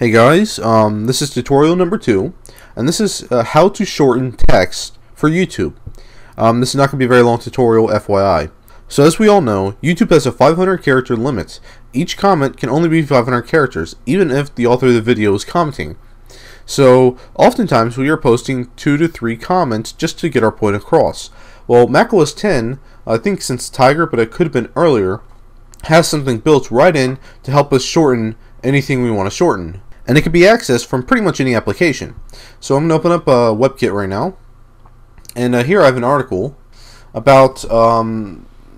Hey guys, this is tutorial number 2, and this is how to shorten text for YouTube. This is not going to be a very long tutorial, FYI. So as we all know, YouTube has a 500 character limit. Each comment can only be 500 characters, even if the author of the video is commenting. So oftentimes we are posting 2 to 3 comments just to get our point across. Well, Mac OS X, I think since Tiger, but it could have been earlier, has something built right in to help us shorten anything we want to shorten. And it can be accessed from pretty much any application. So I'm going to open up WebKit right now. And here I have an article about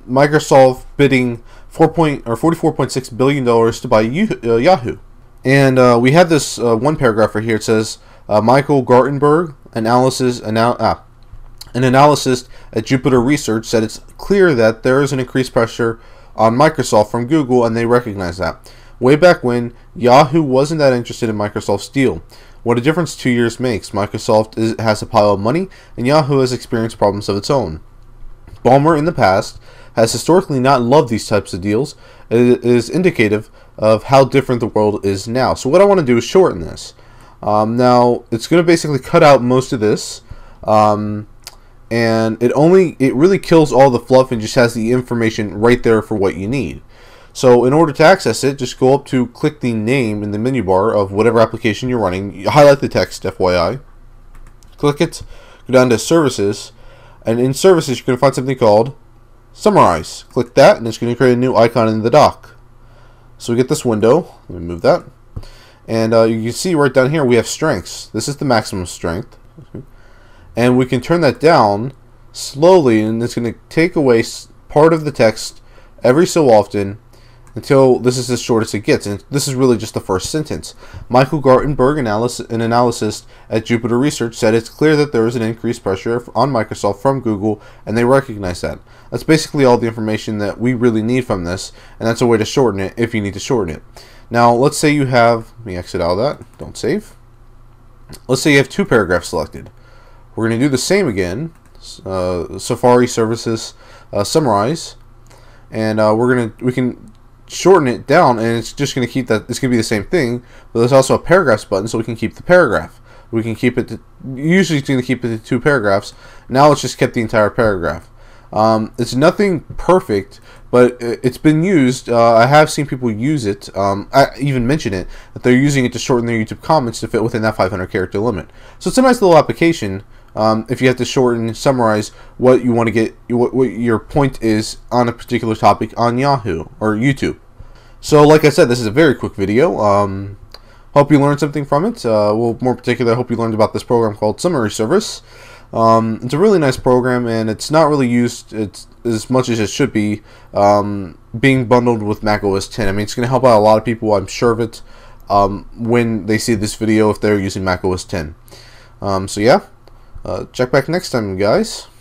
Microsoft bidding $44.6 billion to buy Yahoo. And we have this one paragraph right here. It says, Michael Gartenberg, an analyst at Jupiter Research, said it's clear that there is an increased pressure on Microsoft from Google, and they recognize that. Way back when, Yahoo wasn't that interested in Microsoft's deal. What a difference 2 years makes. Microsoft has a pile of money, and Yahoo has experienced problems of its own. Ballmer, in the past, has historically not loved these types of deals. It is indicative of how different the world is now. So what I want to do is shorten this. Now, it's going to basically cut out most of this, and it really kills all the fluff and just has the information right there for what you need. So in order to access it, just go up to click the name in the menu bar of whatever application you're running. You highlight the text, FYI. Click it, go down to Services, and in Services you're going to find something called Summarize. Click that, and it's going to create a new icon in the dock. So we get this window. Let me move that. And you can see right down here we have strengths. This is the maximum strength. And we can turn that down slowly, and it's going to take away part of the text every so often, until this is as short as it gets, and this is really just the first sentence. Michael Gartenberg, an analyst at Jupiter Research, said it's clear that there is an increased pressure on Microsoft from Google, and they recognize that. That's basically all the information that we really need from this, and that's a way to shorten it if you need to shorten it. Now, let's say you have, let me exit out of that, don't save. Let's say you have 2 paragraphs selected. We're going to do the same again, Safari Services, Summarize, and we can shorten it down, and it's just going to keep that. It's going to be the same thing, but there's also a paragraphs button, so we can keep the paragraph. We can keep it to, usually it's going to keep it to 2 paragraphs. Now it's just kept the entire paragraph. It's nothing perfect, but it's been used. I have seen people use it. I even mention it, that they're using it to shorten their YouTube comments to fit within that 500 character limit. So it's a nice little application. If you have to shorten and summarize what you want to get, what your point is on a particular topic on Yahoo or YouTube. So like I said, this is a very quick video. Hope you learned something from it. Well, more particularly, I hope you learned about this program called Summary Service. It's a really nice program, and it's not really used as much as it should be, being bundled with Mac OS X. I mean, it's going to help out a lot of people, I'm sure of it, when they see this video if they're using Mac OS X. So yeah. Check back next time, guys.